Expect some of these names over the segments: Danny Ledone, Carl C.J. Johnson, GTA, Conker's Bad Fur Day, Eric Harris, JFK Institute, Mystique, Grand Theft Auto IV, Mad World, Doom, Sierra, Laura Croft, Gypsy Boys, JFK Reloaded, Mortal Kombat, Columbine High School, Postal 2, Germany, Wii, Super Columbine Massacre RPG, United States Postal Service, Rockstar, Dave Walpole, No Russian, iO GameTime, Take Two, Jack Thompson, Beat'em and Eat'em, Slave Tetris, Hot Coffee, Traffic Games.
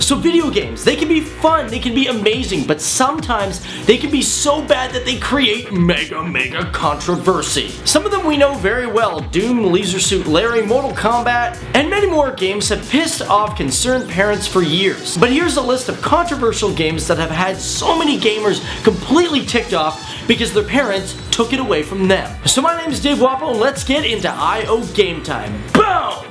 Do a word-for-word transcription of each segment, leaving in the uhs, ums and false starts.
So video games, they can be fun, they can be amazing, but sometimes they can be so bad that they create mega, mega controversy. Some of them we know very well, Doom, Leisure Suit Larry, Mortal Kombat, and many more games have pissed off concerned parents for years. But here's a list of controversial games that have had so many gamers completely ticked off because their parents took it away from them. So my name is Dave Walpole, and let's get into I O Game Time. Boom!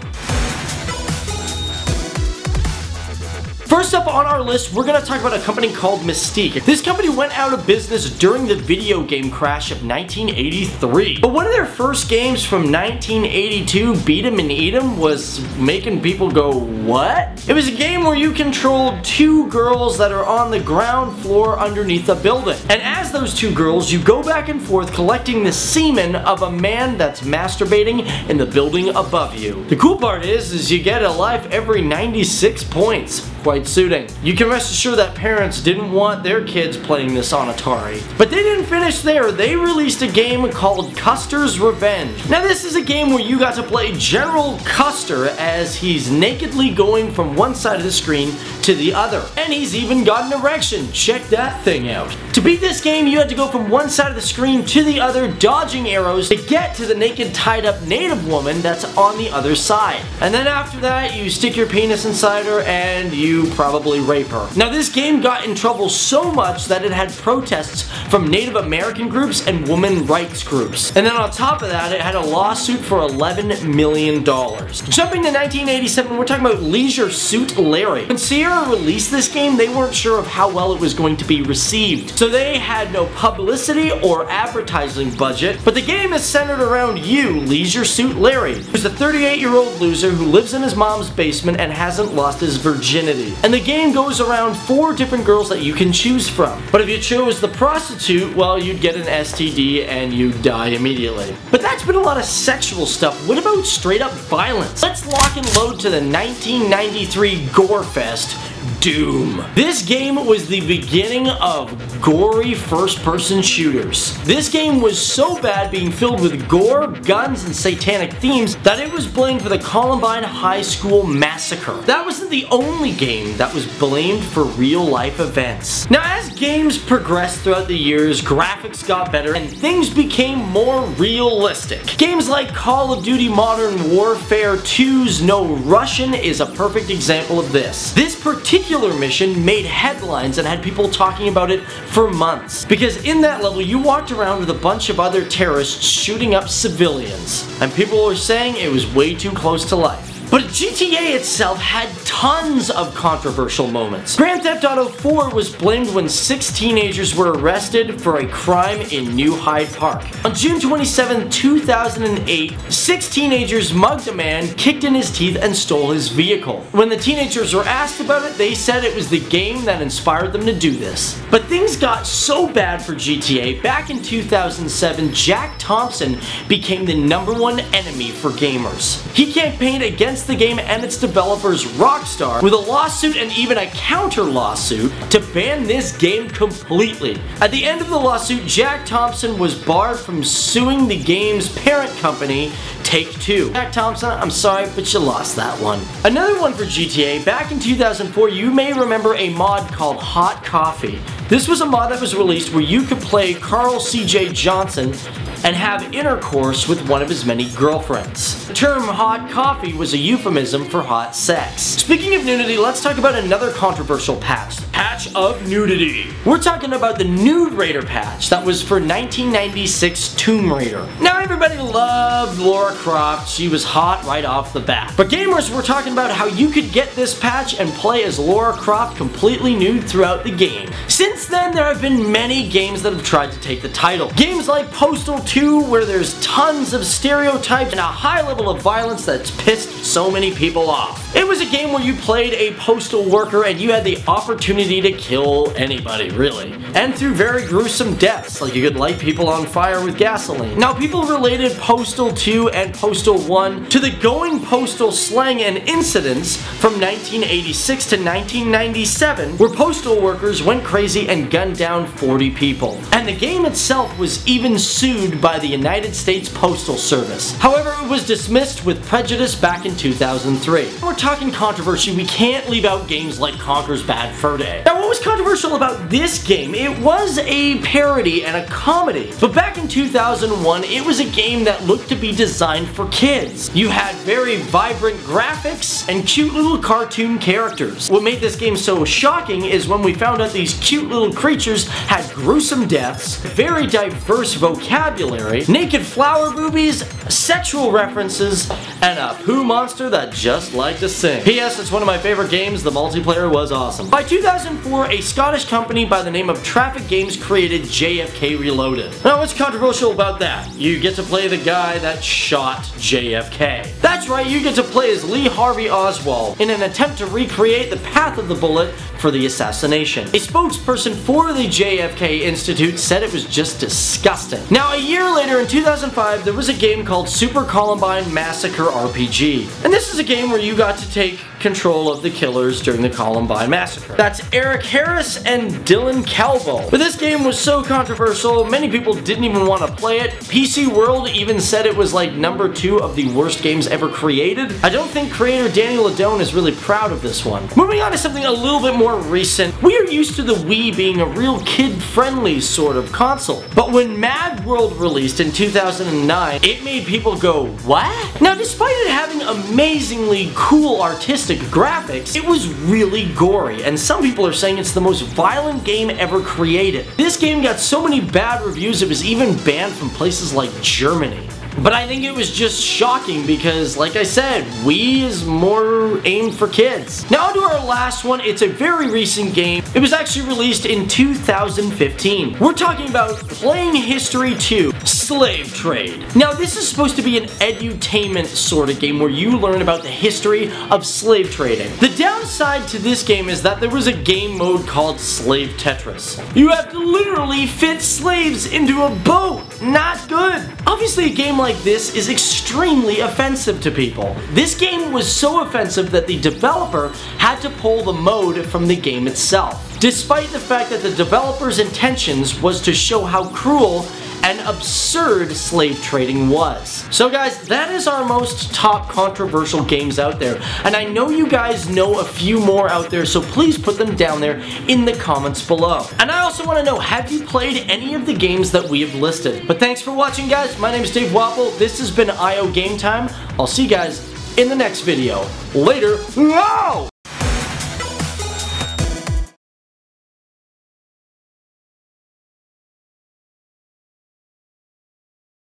First up on our list, we're going to talk about a company called Mystique. This company went out of business during the video game crash of nineteen eighty-three. But one of their first games from nineteen eighty-two, Beat'em and Eat'em, was making people go, what? It was a game where you controlled two girls that are on the ground floor underneath a building. And as those two girls, you go back and forth collecting the semen of a man that's masturbating in the building above you. The cool part is, is you get a life every ninety-six points. Quite suiting. You can rest assured that parents didn't want their kids playing this on Atari. But they didn't finish there. They released a game called Custer's Revenge. Now this is a game where you got to play General Custer as he's nakedly going from one side of the screen to the other. And he's even got an erection. Check that thing out. To beat this game, you had to go from one side of the screen to the other, dodging arrows to get to the naked tied up native woman that's on the other side. And then after that, you stick your penis inside her and you probably rape her. Now this game got in trouble so much that it had protests from Native American groups and women rights groups. And then on top of that, it had a lawsuit for eleven million dollars. Jumping to nineteen eighty-seven, we're talking about Leisure Suit Larry. When Sierra released this game, they weren't sure of how well it was going to be received. So they had no publicity or advertising budget, but the game is centered around you, Leisure Suit Larry, who's a thirty-eight-year-old loser who lives in his mom's basement and hasn't lost his virginity. And the game goes around four different girls that you can choose from. But if you chose the prostitute, well, you'd get an S T D and you'd die immediately. But that's been a lot of sexual stuff. What about straight up violence? Let's lock and load to the nineteen ninety-three Gore Fest, Doom. This game was the beginning of gory first-person shooters. This game was so bad, being filled with gore, guns, and satanic themes, that it was blamed for the Columbine High School Massacre. That wasn't the only game that was blamed for real-life events. Now, as games progressed throughout the years, graphics got better, and things became more realistic. Games like Call of Duty Modern Warfare two's No Russian is a perfect example of this. This particular Particular mission made headlines and had people talking about it for months. Because in that level, you walked around with a bunch of other terrorists shooting up civilians. And people were saying it was way too close to life. But G T A itself had tons of controversial moments. Grand Theft Auto four was blamed when six teenagers were arrested for a crime in New Hyde Park. On June twenty-seventh, two thousand eight, six teenagers mugged a man, kicked in his teeth, and stole his vehicle. When the teenagers were asked about it, they said it was the game that inspired them to do this. But things got so bad for G T A, back in two thousand seven, Jack Thompson became the number one enemy for gamers. He campaigned against the game and its developers, Rockstar, with a lawsuit and even a counter lawsuit to ban this game completely. At the end of the lawsuit, Jack Thompson was barred from suing the game's parent company, Take Two. Jack Thompson, I'm sorry, but you lost that one. Another one for G T A, back in two thousand four, you may remember a mod called Hot Coffee. This was a mod that was released where you could play Carl C J. Johnson and have intercourse with one of his many girlfriends. The term hot coffee was a euphemism for hot sex. Speaking of nudity, let's talk about another controversial patch. Patch of nudity. We're talking about the Nude Raider patch that was for nineteen ninety-six Tomb Raider. Now everybody loved Laura Croft. She was hot right off the bat. But gamers were talking about how you could get this patch and play as Laura Croft completely nude throughout the game. Since then, there have been many games that have tried to take the title. Games like Postal two, where there's tons of stereotypes and a high level of violence that's pissed so many people off. It was a game where you played a postal worker and you had the opportunity to kill anybody, really. And through very gruesome deaths, like you could light people on fire with gasoline. Now, people related Postal two and Postal one to the going postal slang and incidents from nineteen eighty-six to nineteen ninety-seven, where postal workers went crazy and gunned down forty people. And the game itself was even sued by the United States Postal Service. However, it was dismissed with prejudice back in two thousand three. We're talking talking controversy, we can't leave out games like Conker's Bad Fur Day. Now, what was controversial about this game? It was a parody and a comedy, but back in two thousand one, it was a game that looked to be designed for kids. You had very vibrant graphics and cute little cartoon characters. What made this game so shocking is when we found out these cute little creatures had gruesome deaths, very diverse vocabulary, naked flower boobies, sexual references, and a poo monster that just liked to sing. P S It's one of my favorite games. The multiplayer was awesome. By two thousand four, a Scottish company by the name of Traffic Games created J F K Reloaded. Now, what's controversial about that? You get to play the guy that shot J F K. That's right, you get to play as Lee Harvey Oswald in an attempt to recreate the path of the bullet for the assassination. A spokesperson for the J F K Institute said it was just disgusting. Now, a year later, in two thousand five, there was a game called Super Columbine Massacre R P G. And this is a game where you got to take control of the killers during the Columbine Massacre. That's Eric Harris and Dylan Klebold. But this game was so controversial, many people didn't even want to play it. P C World even said it was like number two of the worst games ever created. I don't think creator Danny Ledone is really proud of this one. Moving on to something a little bit more recent, we are used to the Wii being a real kid-friendly sort of console. But when Mad World released in two thousand nine, it made people go, what? Now, despite it having amazingly cool artistic graphics, it was really gory, and some people are saying it's the most violent game ever created. This game got so many bad reviews it was even banned from places like Germany. But I think it was just shocking because, like I said, Wii is more aimed for kids. Now to our last one, it's a very recent game. It was actually released in two thousand fifteen. We're talking about Playing History two, Slave Trade. Now this is supposed to be an edutainment sort of game where you learn about the history of slave trading. The downside to this game is that there was a game mode called Slave Tetris. You have to literally fit slaves into a boat. Not good. Obviously a game like like this is extremely offensive to people. This game was so offensive that the developer had to pull the mode from the game itself, despite the fact that the developer's intentions was to show how cruel and absurd slave trading was. So guys, that is our most top controversial games out there, and I know you guys know a few more out there, so please put them down there in the comments below. And I also want to know, have you played any of the games that we have listed? But thanks for watching, guys. My name is Dave Walpole. This has been I O Game Time. I'll see you guys in the next video. Later. Whoa!